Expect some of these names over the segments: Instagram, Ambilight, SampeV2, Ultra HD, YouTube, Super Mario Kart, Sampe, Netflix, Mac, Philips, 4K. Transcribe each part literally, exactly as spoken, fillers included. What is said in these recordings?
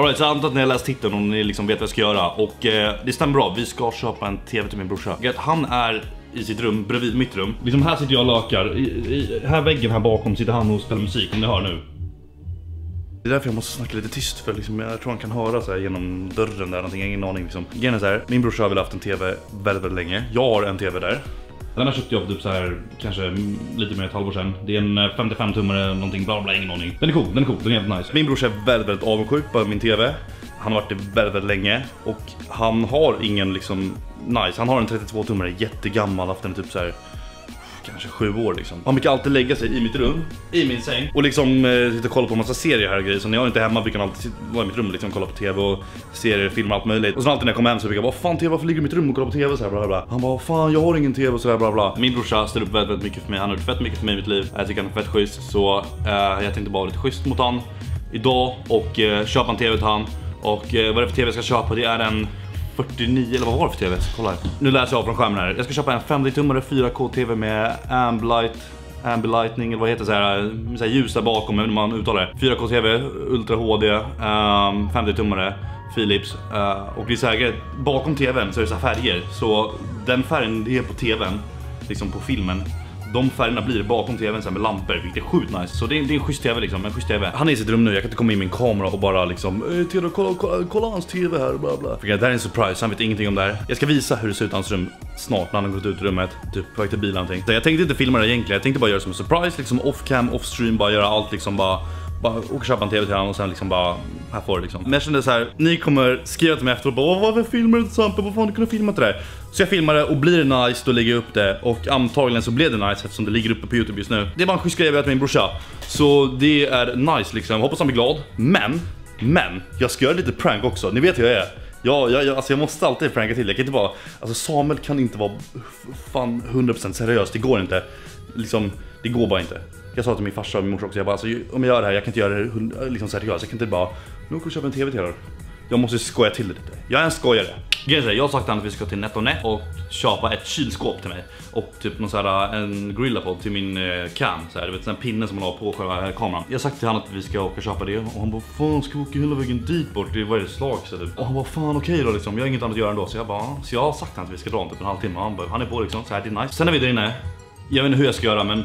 Alright, så jag antar att ni har läst titeln och ni liksom vet vad jag ska göra. Och eh, det stämmer bra, vi ska köpa en tv till min brorsa. Han är i sitt rum, bredvid mitt rum. Liksom här sitter jag och lökar. I, i, här väggen här bakom sitter han och spelar musik, om ni hör nu. Det är därför jag måste snacka lite tyst, för liksom, jag tror han kan höra så här genom dörren där någonting, jag har ingen aning liksom. Grejen är så här, min brorsa har väl haft en tv väldigt, väldigt länge. Jag har en tv där. Den här köpte jag för typ så här, kanske lite mer ett halvår sedan. Det är en femtiofem tummare någonting, bla bla, ingen aning. Den är cool, den är cool, den är jävligt nice. Min brorsa är väldigt, väldigt avundsjuk på min tv. Han har varit det väldigt, väldigt länge. Och han har ingen liksom, nice, han har en trettiotvå tummare, jättegammal, haft den typ så här, kanske sju år liksom. Han brukar alltid lägga sig i mitt rum, i min säng, och liksom eh, sitta och kolla på en massa serier här och grejer. Så när jag är inte hemma brukar han alltid vara i mitt rum och liksom kolla på tv och serier, filmer, allt möjligt. Och så alltid när jag kommer hem så brukar jag bara, fan tv, varför ligger du i mitt rum och kollar på tv så här, bla bla. Han bara, fan jag har ingen tv och så här, bla bla. Min brorsa ställer upp väldigt, väldigt mycket för mig, han har gjort fett mycket för mig i mitt liv. Jag tycker han är fett schysst, så eh, jag tänkte bara vara lite schysst mot han idag och eh, köpa en tv till han. Och eh, vad det för tv jag ska köpa, det är en fyrtionio, eller vad var det för tv? Kolla här. Nu läser jag av från skärmen här. Jag ska köpa en femtio tummare fyra K T V med Ambilight, Ambilightning, eller vad heter det så här, så här ljus där bakom, hur man uttalar det. fyra K T V, Ultra H D, um, femtio tummare, Philips. Uh, och det är så här, bakom tvn så är det så här färger. Så den färgen det är på tvn, liksom på filmen. De färgerna blir bakom tvn sen med lampor, vilket är sjukt nice. Så det är, det är en schysst tv liksom, en schysst tv. Han är i sitt rum nu, jag kan inte komma in min kamera och bara liksom Tera, kolla, kolla, kolla hans tv här och bla bla. För det här är en surprise, han vet ingenting om det här. Jag ska visa hur det ser ut i hans rum snart när han har gått ut ur rummet, typ på väg till bilen eller någonting. Så jag tänkte inte filma det egentligen, jag tänkte bara göra det som en surprise, liksom off-cam, off-stream, bara göra allt liksom bara Bara åka köpa en tv till honom och sen liksom bara, här får det liksom. Men jag kände så här, ni kommer skriva till mig efteråt och bara, varför filmar du inte Sampe? Vad fan du kunde filma till det? Så jag filmade och blir det nice, då lägger jag upp det. Och antagligen så blev det nice eftersom det ligger uppe på YouTube just nu. Det är bara en schysst grej jag vet med min brorsa. Så det är nice liksom, hoppas han blir glad. Men, men, jag ska göra lite prank också, ni vet hur jag är. Ja, jag, jag, alltså jag måste alltid pranka till, jag kan inte vara, alltså Samuel kan inte vara fan hundra procent seriös, det går inte. Liksom, det går bara inte. Jag sa till min farsa och min morsa också, jag bara, alltså, om jag gör det här, jag kan inte göra det liksom seriöst. Jag kan inte bara, nu kan jag köpa en tv till er. Jag måste skoja till det lite. Jag är en skojare. Jag har sagt att vi ska till Net och Net och köpa ett kylskåp till mig. Och typ någon så här, en grillapod till min cam. Så här, du vet, en pinne som man har på själva kameran. Jag har sagt till honom att vi ska åka och köpa det. Och han bara, fan ska vi åka hela vägen dit bort? Det var ju slag. Så typ. Och han bara, fan okej okay då liksom. Jag har inget annat att göra ändå. Så jag bara, så jag har sagt till honom att vi ska dra om typ en halvtimme. Han bara, han är på liksom. Så här, det är nice. Sen är vi där inne. Jag vet inte hur jag ska göra, men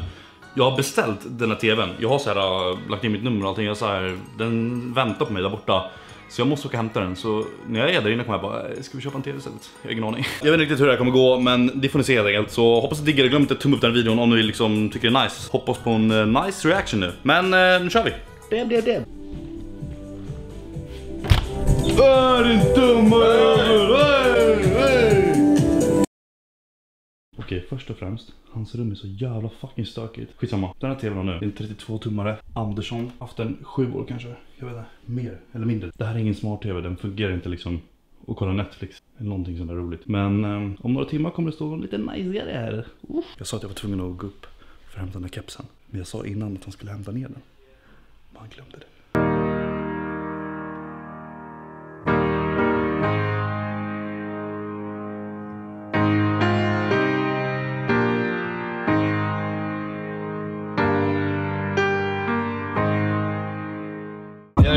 jag har beställt den här tvn. Jag har så här, lagt in mitt nummer och allting. Jag så här, den väntar på mig där borta. Så jag måste åka och hämta den. Så när jag är där inne kommer jag bara, ska vi köpa en tv istället? Jag har ingen aning. Jag vet inte riktigt hur det här kommer gå, men det får ni se helt enkelt. Så hoppas att diggar det. Glöm inte att tumma upp den videon om ni liksom tycker det är nice. Hoppas på en uh, nice reaction nu. Men uh, nu kör vi. Dem, dem, dem. Är det dumma över? Okej, först och främst, hans rum är så jävla fucking stökigt. Skitsamma, den här tvn nu, det är en trettiotvå tummare Andersson, haft den sju år kanske. Jag vet inte, mer eller mindre. Det här är ingen smart tv, den fungerar inte liksom. Och kolla Netflix, eller någonting sånt där roligt. Men um, om några timmar kommer det stå lite najsigare här. uh. Jag sa att jag var tvungen att gå upp för att hämta den här kepsen. Men jag sa innan att han skulle hämta ner den, men han glömde det.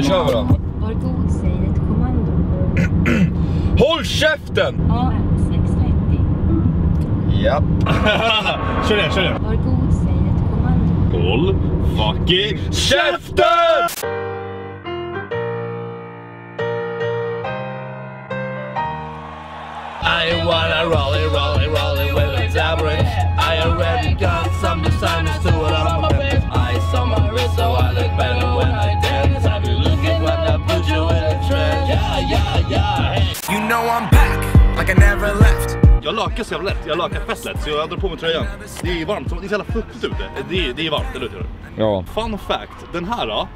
Jag kör vi då. Var god, säg ett kommando. Håll käften! A M sex trettio. Japp. Kör det, kör det. Var god, säg ett kommando. Håll fucking käften! I wanna roll it, roll it, roll it with a tablet. I already got some designers to it on my bed. I saw my wrist so I look better when I dance. I be looking when I put you in a trance. Yeah, yeah, yeah. You know I'm back, like I never left. Jag lakar så jävla lätt, jag lakar fett lätt, så jag drar på mig tröjan. Det är varmt, det är så jävla fuktigt ute. Det är, det är varmt, eller hur? Ja. Fun fact, den här då,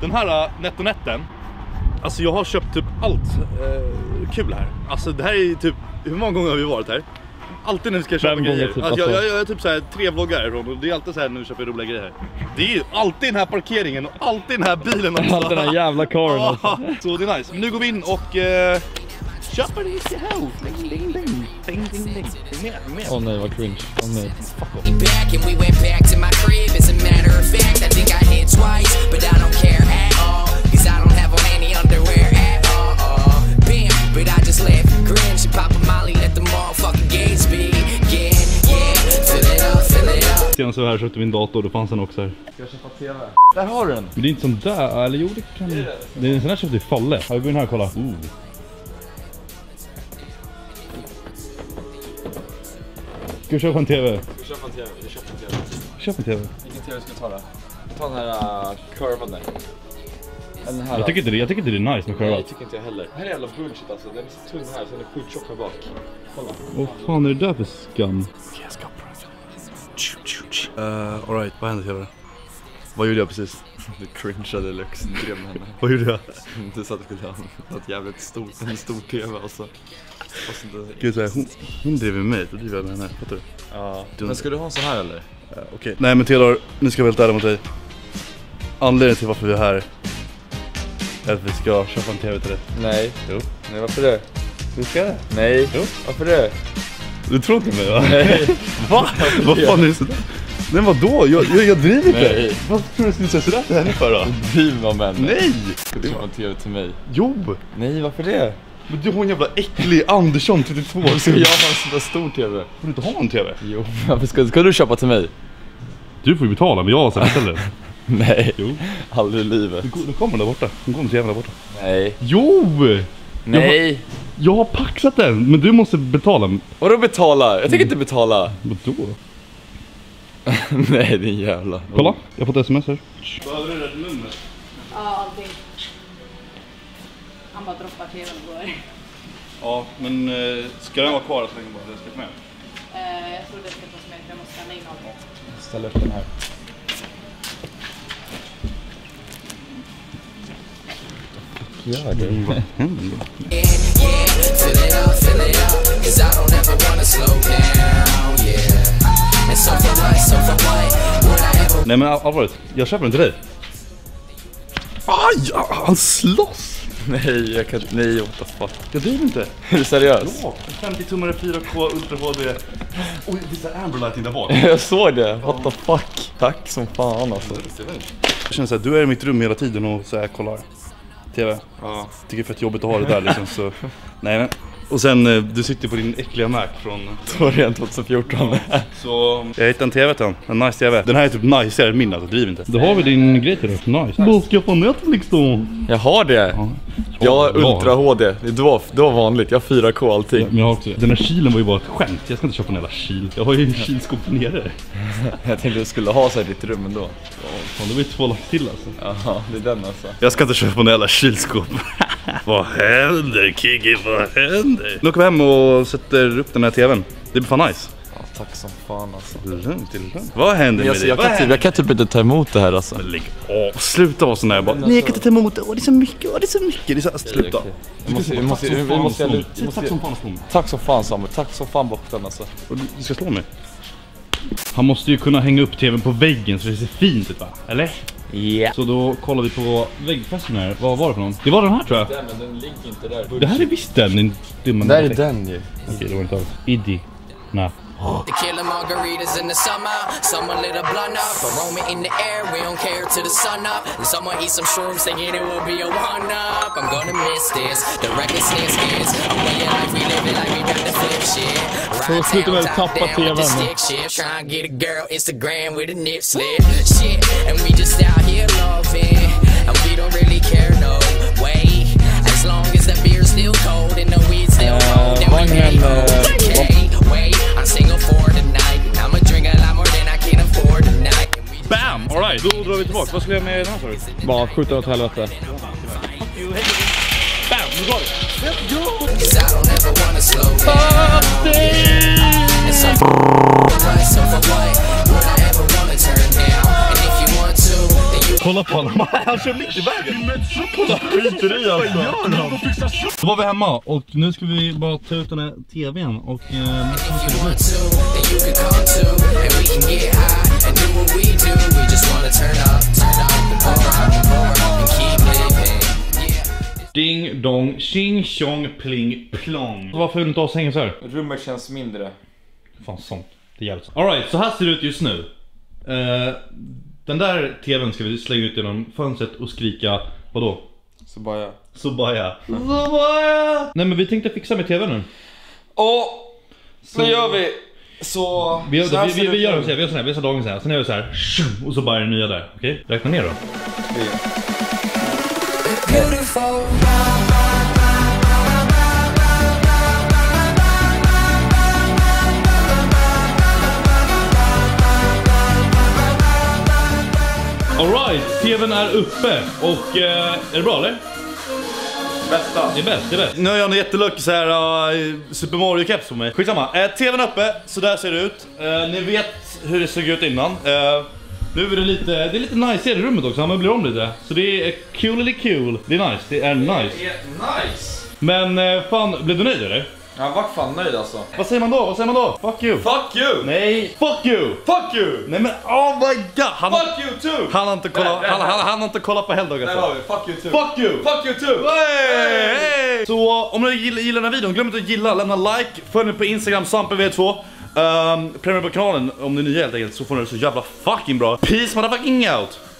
den här Net och Netten. Alltså jag har köpt typ allt eh, kul här. Alltså det här är typ, hur många gånger har vi varit här? Alltid när vi ska köpa Vem grejer. Typ alltså, jag, jag, jag är typ så här tre vloggar härifrån och det är alltid så här när vi köper roliga grejer här. Det är ju alltid den här parkeringen och alltid den här bilen också. Alltid den här jävla karen alltså. Ah, så det är nice. Nu går vi in och eh, köper det i sig här. Ding, ding, ding. Ding, ding, ding. Åh oh, nej vad cringe. Åh oh, nej. Fuck off. Underwear sen så här köpte min dator, då fanns den också här. Ska jag köpa T V? Där har du den! Men det är inte sån där, eller jo det kan... Det är, det. Det är en sån här köpte i Falle. Har vi börjat här och kolla? Oh. Ska vi köpa en T V? Ska vi köpa en T V? Vi köper en T V. Köp en T V. Vilken T V ska vi ta då? Vi tar den här uh, kurvan där. Den här, jag, tycker inte det, jag tycker inte det är nice med kurvat. Nej, tycker inte jag heller. Det här är jävla bullshit alltså. Den är så tunn här, sen är det sjukt tjock här bak. Kolla. Vad fan är det där för skam? Yes, Uh, alright, vad hände Tjärna? Vad gjorde jag precis? Du cringeade deluxe, du drev med henne. Vad gjorde jag? Du sa att du skulle ha något jävligt stort, en stor T V alltså. Gud såhär, hon, hon drev med mig, då driver jag med henne, fattar du? Ja, uh, men ska du ha en sån här eller? Uh, Okej, okay. Nej men Telar, nu ska jag välta ärlig mot dig. Anledningen till varför vi är här är att vi ska köpa en T V till dig. Nej. Jo. Nej, varför det? Du ska det? Nej. Jo. Varför det? Du tror inte mig va? Nej. Va? Vad fan är det sådär? Nej vadå? Jag, jag, jag driver inte. Nej. Varför tror du att du skulle säga sådär till henne för då? Du driver om henne. Nej! Ska du köpa en T V till mig? Jo! Nej, varför det? Men du har en jävla äcklig Andersson trettiotvå. Ska jag ha en sån där stor T V? Får du inte ha en T V? Jo, varför ska, ska du köpa till mig? Du får ju betala, men jag har sen istället. Nej, jo. Aldrig i livet. Nu kommer där borta, nu kommer till jävla borta. Nej. Jo! Nej. Jag har, jag har paxat den, men du måste betala. Vadå betala? Jag tänker inte betala. Vadå? Nej, din jävla. Kolla, jag har fått sms här. Behöver du rätt nummer? Ja, allting. Han bara droppar till och går. Ja, men eh, ska den vara kvar så länge bara? Det ska med. Eh, jag tror det ska tas med, jag måste scanna in honom. Ställ upp den här. Ja, det är vad händer då? Nej men allvarligt, jag köper den till dig. Aj, han slåss! Nej, jag kan inte, nej, what the fuck. Jag driver inte. Är du seriös? Ja, femtio tummare fyra K Ultra H D. Oj, visst är Ambilight där bak? Jag såg det, what the fuck. Tack som fan alltså. Jag känner såhär, du är i mitt rum hela tiden och såhär kollar T V. Ja. Tycker för att jobbet att ha det där liksom så. Nej men. Och sen du sitter på din äckliga Mac från tjugohundrafjorton. Ja. Så jag hittade en T V till den. En nice T V. Den här är typ nice än min alltså, driver inte. Då har vi din grej till det. Nice. Då ska jag få Netflix då. Jag har det. Ja. Jag har Ultra H D. Det var, det var vanligt. Jag har fyra K allting. Ja, men jag har också. Den här kylen var ju bara ett skämt. Jag ska inte köpa en jävla kyl. Jag har ju en kylskåp nere. Jag tänkte du skulle ha så här i ditt rum ändå. Ja, fan, det var ju två lagt till alltså. Ja, det är den alltså. Jag ska inte köpa en jävla kylskåp. Vad händer Kiki? Vad händer? Nu kommer vi hem och sätter upp den här tvn. Det blir fan nice. Ja, tack som fan alltså. Lugnt, lugnt. Vad händer med dig? Jag, jag, jag kan typ inte ta emot det här alltså. Men lägg av. Sluta vara sån här bara. Nej, jag kan inte ta emot det. Åh, det är så mycket. Åh, det är så mycket. Det är så här, sluta. Vi måste, vi måste, vi måste, vi måste. Tack som fan Samuel. Tack som fan Samuel. Tack som fan bortan alltså. Du ska slå mig. Han måste ju kunna hänga upp tvn på väggen så det ser fint ut va? Eller? Yeah. Så då kollar vi på väggfästen här. Vad var det för någon? Det var den här tror jag. Den, men den ligger inte där. Det här är visst den. Den dumma där är den, den ju. Okej, okay, det var inte alls. Iddi. Nej. The killer margaritas in the summer, someone lit a blunt up, but roaming in the air, we don't care till the sun up, and someone eat some shrooms thinking it will be a one up, I'm gonna miss this, the recklessness is, I'm way of life we live it like we got the flip shit, ride down, top down with the stick shit, try and get a girl Instagram with a nip slip, shit, and we just out here loving, and we don't really care no way, as long as the beer's still cold and the weed's still cold, then we can okay, wait, I'm single for the night. I'ma drink a lot more than I can afford tonight. Bam! All right, då drar vi tillbaka. Vad skulle jag med den här för? Bara skjuta åt helvete. Bam! Nu går det. Kolla på honom. Han kör mitt i vägen. Kolla skiter i alltså. Då var vi hemma och nu ska vi bara ta ut den här tvn och eh, ding dong, ching chong, pling plong. Varför vill du inte ha sängen så här? Rummet känns mindre. Fan sånt, det hjälps. Alright, så här ser det ut just nu. uh, Den där tvn ska vi slänga ut genom fönstret och skrika, vadå? Så bara jag. Så bara jag. Mm. Så bara jag. Nej men vi tänkte fixa med tvn nu. Åh, så, så gör vi. Så vi gör så vi, vi, vi gör så här, vi gör så här, vi så dagen så här. Sen är vi så här och så bara är det nya där. Okej, räkna ner då. Ja. Alright, tvn är uppe och eh, är det bra eller? Bästa. Det är bäst, det är bäst. Nu har jag en jätteluck så här uh, Super Mario Kart på mig. Skitsamma, eh, tvn är uppe, så där ser det ut. eh, Ni vet hur det såg ut innan. eh, Nu är det lite, det är lite nice i rummet också, man blir om lite. Så det är cool eller cool, det är nice, det är nice. Det är nice. Men eh, fan, blev du nöjd eller? Ja, vart fan nöjd alltså. Vad säger man då? Vad säger man då? Fuck you. Fuck you. Nej. Fuck you. Fuck you. Nej men oh my god. Han, fuck you too. Han har inte kollat, nej, nej, han, han, han har inte kollat på helgdagar. Nej, har vi. Fuck you too. Fuck you. Fuck you too. Hey, hey. Så om ni gillar, gillar den här videon, glöm inte att gilla, lämna like, följ mig på Instagram SampeV två. Um, prenumerera på kanalen om ni är nya helt enkelt, så får ni det så jävla fucking bra. Peace motherfucking out.